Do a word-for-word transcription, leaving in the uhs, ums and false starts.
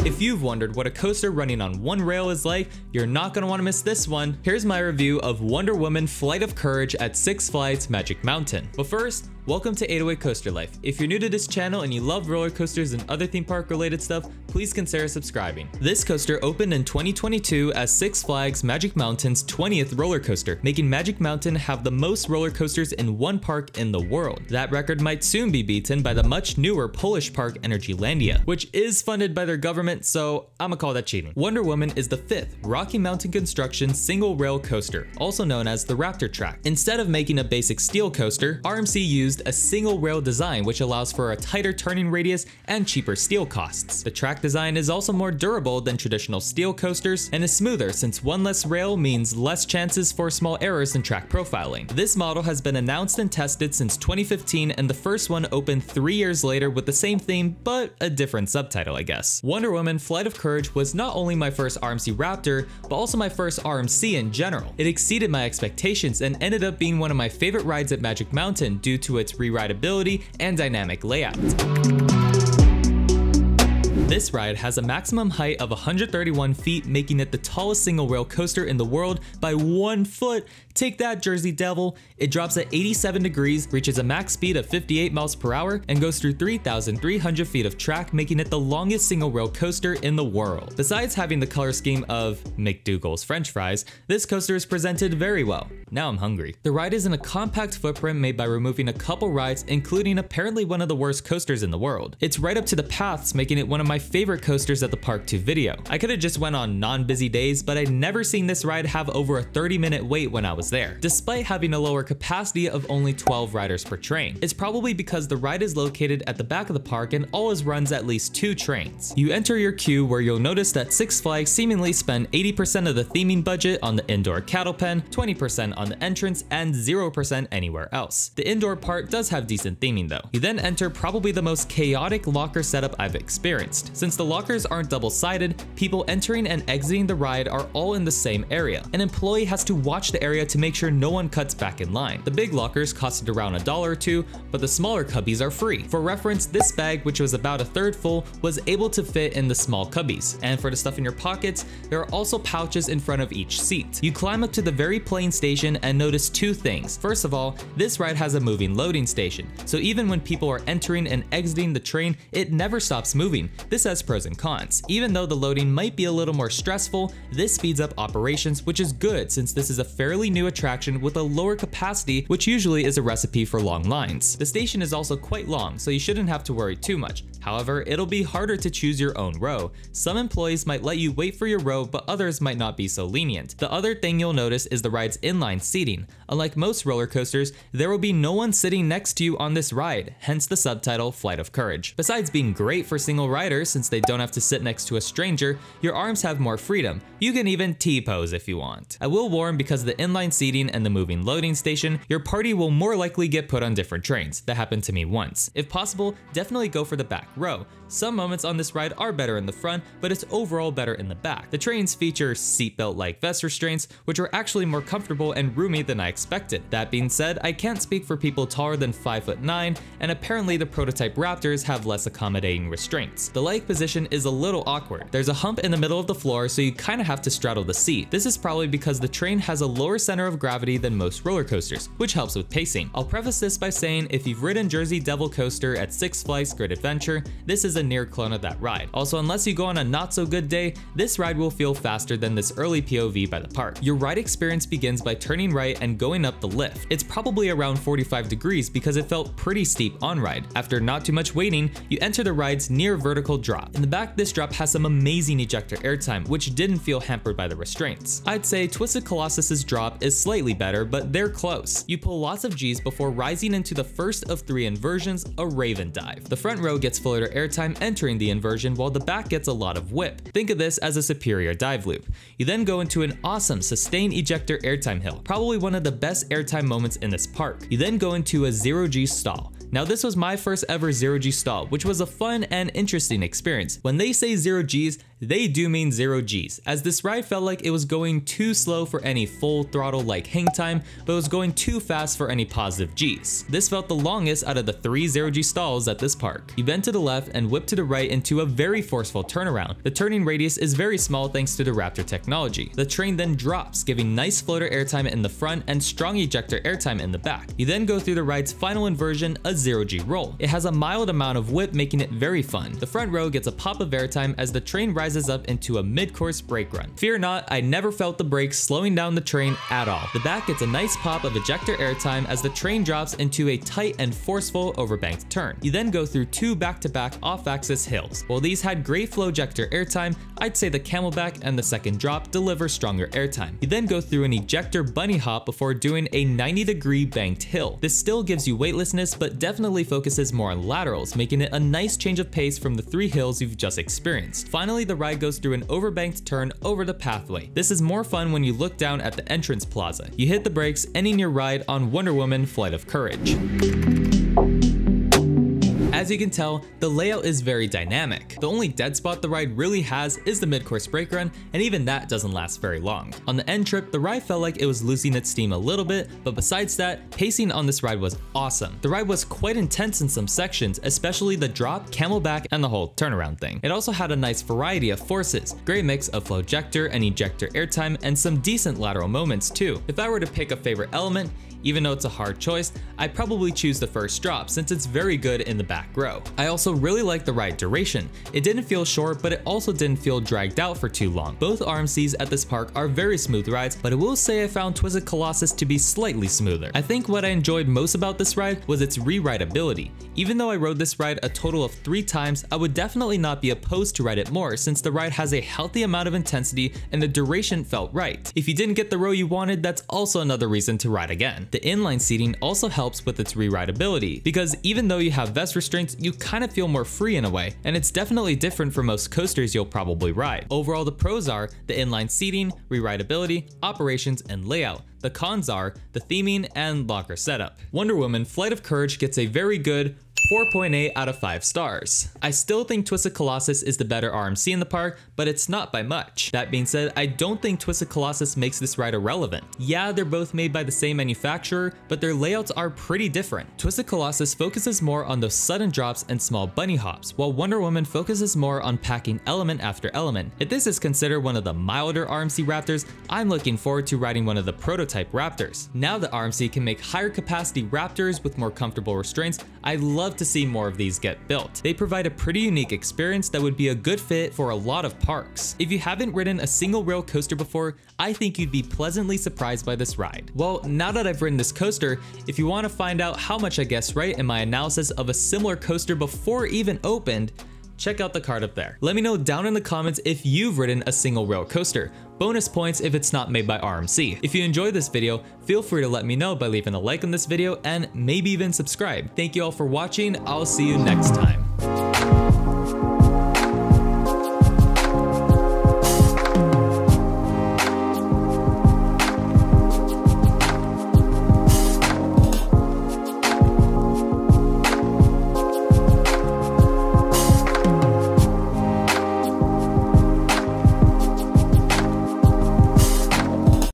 If you've wondered what a coaster running on one rail is like, you're not going to want to miss this one. Here's my review of Wonder Woman Flight of Courage at Six Flags Magic Mountain. But first, welcome to eight oh eight Coaster Life. If you're new to this channel and you love roller coasters and other theme park related stuff, please consider subscribing. This coaster opened in twenty twenty-two as Six Flags Magic Mountain's twentieth roller coaster, making Magic Mountain have the most roller coasters in one park in the world. That record might soon be beaten by the much newer Polish park Energylandia, which is funded by their government, so I'ma call that cheating. Wonder Woman is the fifth Rocky Mountain Construction single rail coaster, also known as the Raptor Track. Instead of making a basic steel coaster, R M C used a single rail design, which allows for a tighter turning radius and cheaper steel costs. The track design is also more durable than traditional steel coasters and is smoother, since one less rail means less chances for small errors in track profiling. This model has been announced and tested since twenty fifteen, and the first one opened three years later with the same theme, but a different subtitle, I guess. Wonder Woman Flight of Courage was not only my first R M C Raptor, but also my first R M C in general. It exceeded my expectations and ended up being one of my favorite rides at Magic Mountain due to its re-rideability and dynamic layout. This ride has a maximum height of one hundred thirty-one feet, making it the tallest single rail coaster in the world by one foot. Take that, Jersey Devil. It drops at eighty-seven degrees, reaches a max speed of fifty-eight miles per hour, and goes through three thousand three hundred feet of track, making it the longest single rail coaster in the world. Besides having the color scheme of McDougal's French Fries, this coaster is presented very well. Now I'm hungry. The ride is in a compact footprint made by removing a couple rides, including apparently one of the worst coasters in the world. It's right up to the paths, making it one of my favorite coasters at the park to video. I could have just went on non-busy days, but I'd never seen this ride have over a thirty minute wait when I was there, despite having a lower capacity of only twelve riders per train. It's probably because the ride is located at the back of the park and always runs at least two trains. You enter your queue, where you'll notice that Six Flags seemingly spend eighty percent of the theming budget on the indoor cattle pen, twenty percent on the entrance, and zero percent anywhere else. The indoor part does have decent theming though. You then enter probably the most chaotic locker setup I've experienced. Since the lockers aren't double-sided, people entering and exiting the ride are all in the same area. An employee has to watch the area to make sure no one cuts back in line. The big lockers costed around a dollar or two, but the smaller cubbies are free. For reference, this bag, which was about a third full, was able to fit in the small cubbies. And for the stuff in your pockets, there are also pouches in front of each seat. You climb up to the very plain station and notice two things. First of all, this ride has a moving loading station, so even when people are entering and exiting the train, it never stops moving. This This has pros and cons. Even though the loading might be a little more stressful, this speeds up operations, which is good since this is a fairly new attraction with a lower capacity, which usually is a recipe for long lines. The station is also quite long, so you shouldn't have to worry too much. However, it'll be harder to choose your own row. Some employees might let you wait for your row, but others might not be so lenient. The other thing you'll notice is the ride's inline seating. Unlike most roller coasters, there will be no one sitting next to you on this ride, hence the subtitle Flight of Courage. Besides being great for single riders, since they don't have to sit next to a stranger, your arms have more freedom. You can even T-pose if you want. I will warn, because of the inline seating and the moving loading station, your party will more likely get put on different trains. That happened to me once. If possible, definitely go for the back row. Some moments on this ride are better in the front, but it's overall better in the back. The trains feature seatbelt-like vest restraints, which are actually more comfortable and roomy than I expected. That being said, I can't speak for people taller than five foot nine, and apparently the prototype Raptors have less accommodating restraints. The leg position is a little awkward. There's a hump in the middle of the floor, so you kind of have to straddle the seat. This is probably because the train has a lower center of gravity than most roller coasters, which helps with pacing. I'll preface this by saying, if you've ridden Jersey Devil Coaster at Six Flags Great Adventure, this is a near clone of that ride. Also, unless you go on a not so good day, this ride will feel faster than this early P O V by the park. Your ride experience begins by turning right and going up the lift. It's probably around forty-five degrees because it felt pretty steep on ride. After not too much waiting, you enter the ride's near vertical drop. In the back, this drop has some amazing ejector airtime, which didn't feel hampered by the restraints. I'd say Twisted Colossus's drop is slightly better, but they're close. You pull lots of G's before rising into the first of three inversions, a Raven dive. The front row gets floater airtime entering the inversion, while the back gets a lot of whip. Think of this as a superior dive loop. You then go into an awesome sustained ejector airtime hill, probably one of the best airtime moments in this park. You then go into a zero G stall. Now, this was my first ever zero G stall, which was a fun and interesting experience. When they say zero Gs, they do mean zero Gs, as this ride felt like it was going too slow for any full throttle like hang time, but it was going too fast for any positive Gs. This felt the longest out of the three zero G stalls at this park. You bend to the left and whip to the right into a very forceful turnaround. The turning radius is very small thanks to the Raptor technology. The train then drops, giving nice floater airtime in the front and strong ejector airtime in the back. You then go through the ride's final inversion, a zero G roll. It has a mild amount of whip, making it very fun. The front row gets a pop of airtime as the train rises up into a mid-course brake run. Fear not, I never felt the brakes slowing down the train at all. The back gets a nice pop of ejector airtime as the train drops into a tight and forceful overbanked turn. You then go through two back-to-back off-axis hills. While these had great flow ejector airtime, I'd say the Camelback and the second drop deliver stronger airtime. You then go through an ejector bunny hop before doing a ninety degree banked hill. This still gives you weightlessness, but definitely focuses more on laterals, making it a nice change of pace from the three hills you've just experienced. Finally, the ride goes through an overbanked turn over the pathway. This is more fun when you look down at the entrance plaza. You hit the brakes, ending your ride on Wonder Woman Flight of Courage. As you can tell, the layout is very dynamic. The only dead spot the ride really has is the mid-course brake run, and even that doesn't last very long. On the end trip, the ride felt like it was losing its steam a little bit, but besides that, pacing on this ride was awesome. The ride was quite intense in some sections, especially the drop, Camelback, and the whole turnaround thing. It also had a nice variety of forces, great mix of flow ejector and ejector airtime, and some decent lateral moments too. If I were to pick a favorite element, even though it's a hard choice, I'd probably choose the first drop since it's very good in the back row. I also really like the ride duration. It didn't feel short, but it also didn't feel dragged out for too long. Both R M Cs at this park are very smooth rides, but I will say I found Twisted Colossus to be slightly smoother. I think what I enjoyed most about this ride was its re-rideability. Even though I rode this ride a total of three times, I would definitely not be opposed to ride it more since the ride has a healthy amount of intensity and the duration felt right. If you didn't get the row you wanted, that's also another reason to ride again. The inline seating also helps with its re-rideability, because even though you have vest restraints, you kind of feel more free in a way, and it's definitely different from most coasters you'll probably ride. Overall, the pros are the inline seating, re-rideability, operations, and layout. The cons are the theming and locker setup. Wonder Woman Flight of Courage gets a very good four point eight out of five stars. I still think Twisted Colossus is the better R M C in the park, but it's not by much. That being said, I don't think Twisted Colossus makes this ride irrelevant. Yeah, they're both made by the same manufacturer, but their layouts are pretty different. Twisted Colossus focuses more on those sudden drops and small bunny hops, while Wonder Woman focuses more on packing element after element. If this is considered one of the milder R M C Raptors, I'm looking forward to riding one of the prototype Raptors. Now the R M C can make higher capacity Raptors with more comfortable restraints. I love to see more of these get built. They provide a pretty unique experience that would be a good fit for a lot of parks. If you haven't ridden a single rail coaster before, I think you'd be pleasantly surprised by this ride. Well, now that I've ridden this coaster, if you want to find out how much I guessed right in my analysis of a similar coaster before it even opened, check out the card up there. Let me know down in the comments if you've ridden a single rail coaster. Bonus points if it's not made by R M C. If you enjoyed this video, feel free to let me know by leaving a like on this video and maybe even subscribe. Thank you all for watching. I'll see you next time.